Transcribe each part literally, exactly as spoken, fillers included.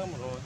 Ấm rồi.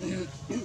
Yeah.